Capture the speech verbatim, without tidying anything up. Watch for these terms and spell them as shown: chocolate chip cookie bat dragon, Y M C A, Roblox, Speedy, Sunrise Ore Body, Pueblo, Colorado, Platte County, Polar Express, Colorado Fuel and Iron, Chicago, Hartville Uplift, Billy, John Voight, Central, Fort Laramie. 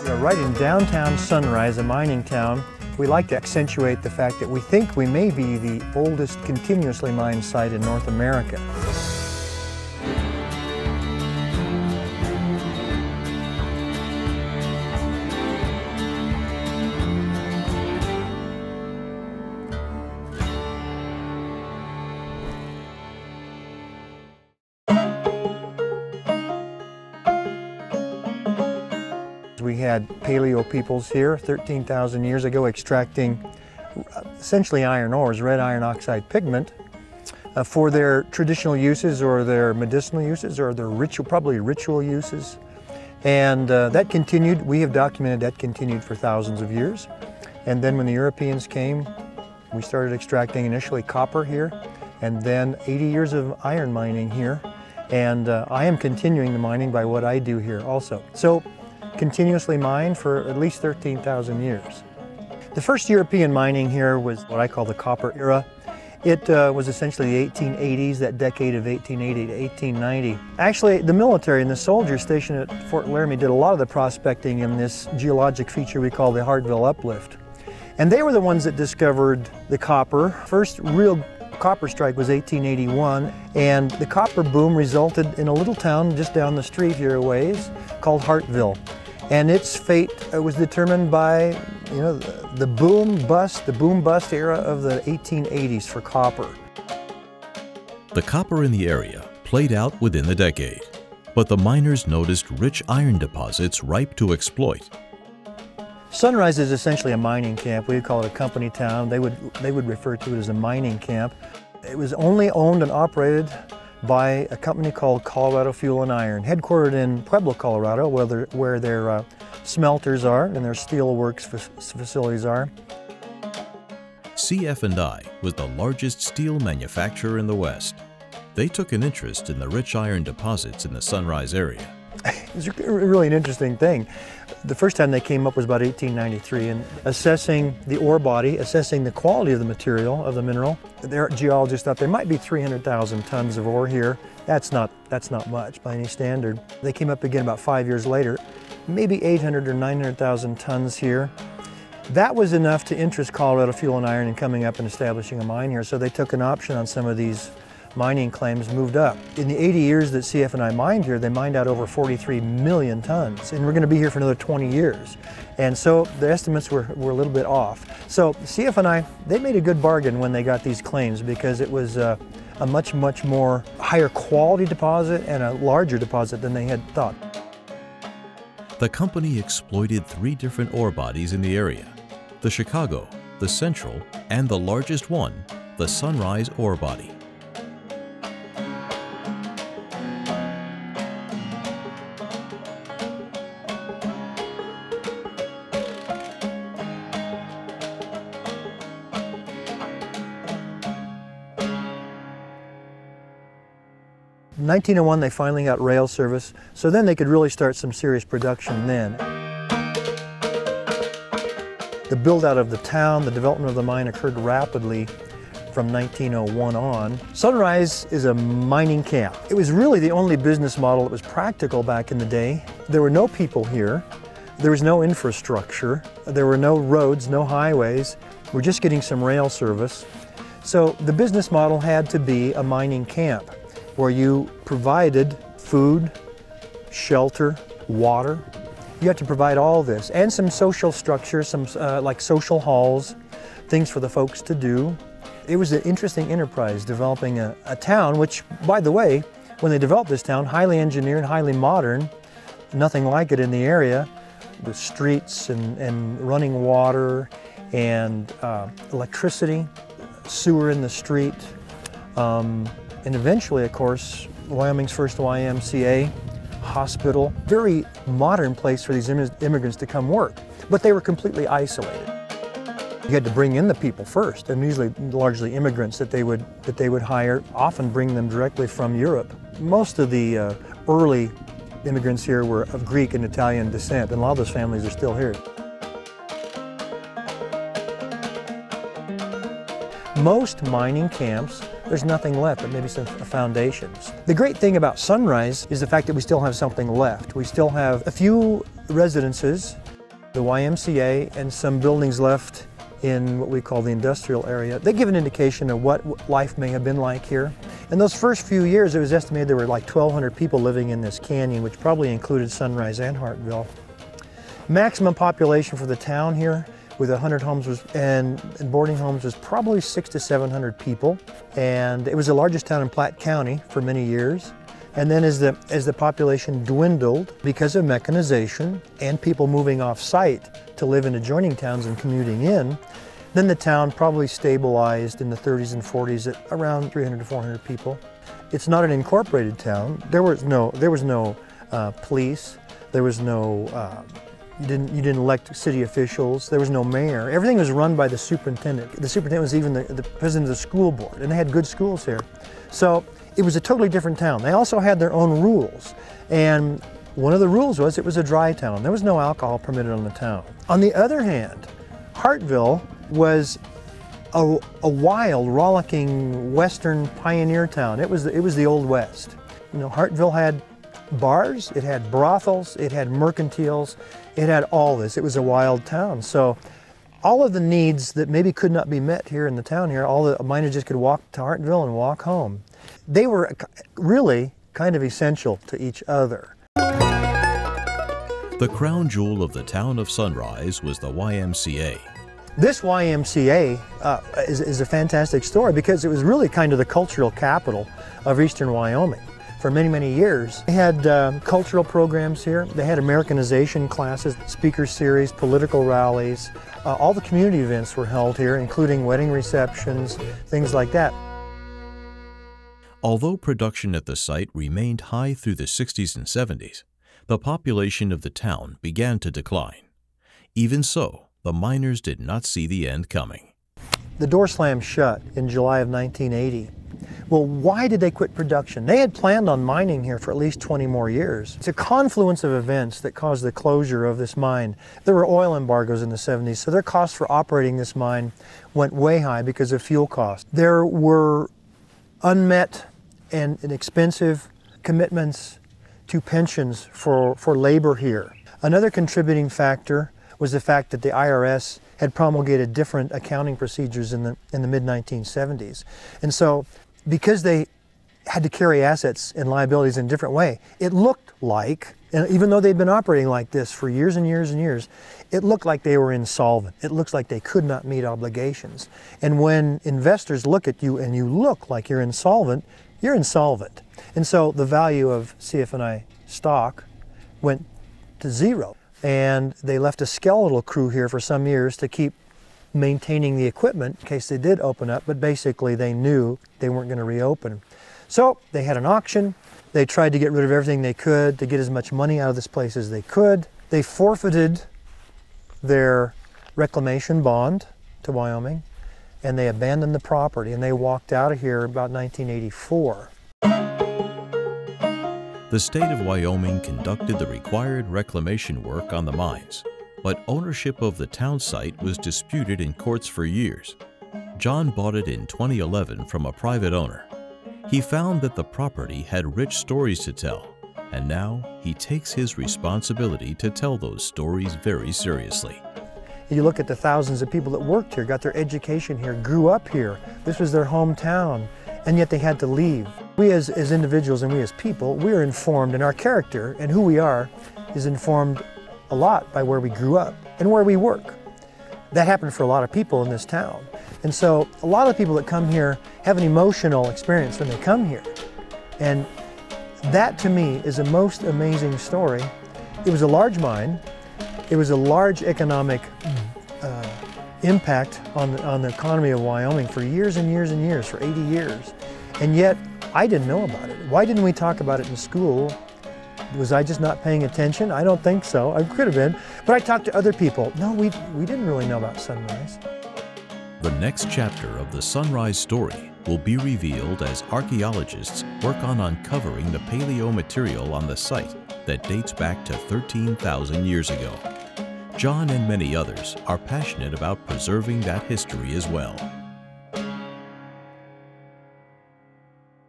We are right in downtown Sunrise, a mining town. We like to accentuate the fact that we think we may be the oldest continuously mined site in North America. We had paleo peoples here thirteen thousand years ago extracting essentially iron ores, red iron oxide pigment, uh, for their traditional uses or their medicinal uses or their ritual, probably ritual uses. And uh, that continued, we have documented that continued for thousands of years. And then when the Europeans came, we started extracting initially copper here and then eighty years of iron mining here. And uh, I am continuing the mining by what I do here also. So, continuously mined for at least thirteen thousand years. The first European mining here was what I call the copper era. It uh, was essentially the eighteen eighties, that decade of eighteen eighty to eighteen ninety. Actually, the military and the soldiers stationed at Fort Laramie did a lot of the prospecting in this geologic feature we call the Hartville Uplift. And they were the ones that discovered the copper. First real copper strike was eighteen eighty-one, and the copper boom resulted in a little town just down the street here a ways called Hartville. And its fate was determined by, you know, the boom bust, the boom bust era of the eighteen eighties for copper. The copper in the area played out within the decade, but the miners noticed rich iron deposits ripe to exploit. Sunrise is essentially a mining camp. We would call it a company town. They would, they would refer to it as a mining camp. It was only owned and operated by a company called Colorado Fuel and Iron, headquartered in Pueblo, Colorado, where their, where their uh, smelters are and their steelworks facilities are. C F and I was the largest steel manufacturer in the West. They took an interest in the rich iron deposits in the Sunrise area. It's really an interesting thing. The first time they came up was about eighteen ninety-three, and assessing the ore body, assessing the quality of the material, of the mineral, their geologists thought there might be three hundred thousand tons of ore here. That's not, that's not much by any standard. They came up again about five years later, maybe eight hundred thousand or nine hundred thousand tons here. That was enough to interest Colorado Fuel and Iron in coming up and establishing a mine here, so they took an option on some of these mining claims, moved up. In the eighty years that C F and I mined here, they mined out over forty-three million tons, and we're going to be here for another twenty years. And so the estimates were, were a little bit off. So C F and I, they made a good bargain when they got these claims, because it was uh, a much, much more higher quality deposit and a larger deposit than they had thought. The company exploited three different ore bodies in the area: the Chicago, the Central, and the largest one, the Sunrise Ore Body. In nineteen oh one, they finally got rail service, so then they could really start some serious production then. The build-out of the town, the development of the mine occurred rapidly from nineteen oh one on. Sunrise is a mining camp. It was really the only business model that was practical back in the day. There were no people here. There was no infrastructure. There were no roads, no highways. We're just getting some rail service. So the business model had to be a mining camp, where you provided food, shelter, water. You had to provide all this and some social structure, some uh, like social halls, things for the folks to do. It was an interesting enterprise developing a, a town, which, by the way, when they developed this town, highly engineered, highly modern, nothing like it in the area, with streets and, and running water and uh, electricity, sewer in the street. Um, And eventually, of course, Wyoming's first Y M C A, hospital, very modern place for these immigrants to come work. But they were completely isolated. You had to bring in the people first, and usually largely immigrants that they would, that they would hire, often bring them directly from Europe. Most of the uh, early immigrants here were of Greek and Italian descent, and a lot of those families are still here. Most mining camps, there's nothing left but maybe some foundations. The great thing about Sunrise is the fact that we still have something left. We still have a few residences the Y M C A, and some buildings left in what we call the industrial area. They give an indication of what life may have been like here. In those first few years, it was estimated there were like twelve hundred people living in this canyon, which probably included Sunrise and Hartville. Maximum population for the town here with one hundred homes was, and boarding homes was probably six to seven hundred people. And it was the largest town in Platte County for many years. And then as the, as the population dwindled because of mechanization and people moving off-site to live in adjoining towns and commuting in, then the town probably stabilized in the thirties and forties at around three hundred to four hundred people. It's not an incorporated town. There was no, there was no uh, police. There was no, uh, you didn't, you didn't elect city officials. There was no mayor. Everything was run by the superintendent. The superintendent was even the, the president of the school board, and they had good schools here. So it was a totally different town. They also had their own rules, and one of the rules was it was a dry town. There was no alcohol permitted on the town. On the other hand, Hartville was a, a wild, rollicking western pioneer town. It was, it was the Old West. You know, Hartville had bars, it had brothels, it had mercantiles, it had all this. It was a wild town. So all of the needs that maybe could not be met here in the town here, all the miners just could walk to Hartville and walk home. They were really kind of essential to each other. The crown jewel of the town of Sunrise was the Y M C A. This Y M C A uh, is, is a fantastic story because it was really kind of the cultural capital of eastern Wyoming for many, many years. They had uh, cultural programs here. They had Americanization classes, speaker series, political rallies. Uh, all the community events were held here, including wedding receptions, things like that. Although production at the site remained high through the sixties and seventies, the population of the town began to decline. Even so, the miners did not see the end coming. The door slammed shut in July of nineteen eighty. Well, why did they quit production? They had planned on mining here for at least twenty more years. It's a confluence of events that caused the closure of this mine. There were oil embargoes in the seventies, so their costs for operating this mine went way high because of fuel costs. There were unmet and expensive commitments to pensions for, for labor here. Another contributing factor was the fact that the I R S had promulgated different accounting procedures in the, in the mid nineteen seventies. And so, because they had to carry assets and liabilities in a different way, it looked like, and even though they'd been operating like this for years and years and years, it looked like they were insolvent. It looks like they could not meet obligations. And when investors look at you and you look like you're insolvent, you're insolvent. And so the value of C F and I stock went to zero. And they left a skeletal crew here for some years to keep maintaining the equipment in case they did open up, but basically they knew they weren't going to reopen. So they had an auction. They tried to get rid of everything they could to get as much money out of this place as they could. They forfeited their reclamation bond to Wyoming, and they abandoned the property, and they walked out of here about nineteen eighty-four. The state of Wyoming conducted the required reclamation work on the mines, but ownership of the town site was disputed in courts for years. John bought it in twenty eleven from a private owner. He found that the property had rich stories to tell, and now he takes his responsibility to tell those stories very seriously. You look at the thousands of people that worked here, got their education here, grew up here. This was their hometown, and yet they had to leave. We as, as individuals and we as people, we are informed, and our character and who we are is informed a lot by where we grew up and where we work. That happened for a lot of people in this town. And so a lot of people that come here have an emotional experience when they come here. And that to me is a most amazing story. It was a large mine. It was a large economic uh, impact on the, on the economy of Wyoming for years and years and years, for eighty years. And yet I didn't know about it. Why didn't we talk about it in school? Was I just not paying attention? I don't think so. I could have been. But I talked to other people. No, we, we didn't really know about Sunrise. The next chapter of the Sunrise story will be revealed as archaeologists work on uncovering the paleo material on the site that dates back to thirteen thousand years ago. John and many others are passionate about preserving that history as well.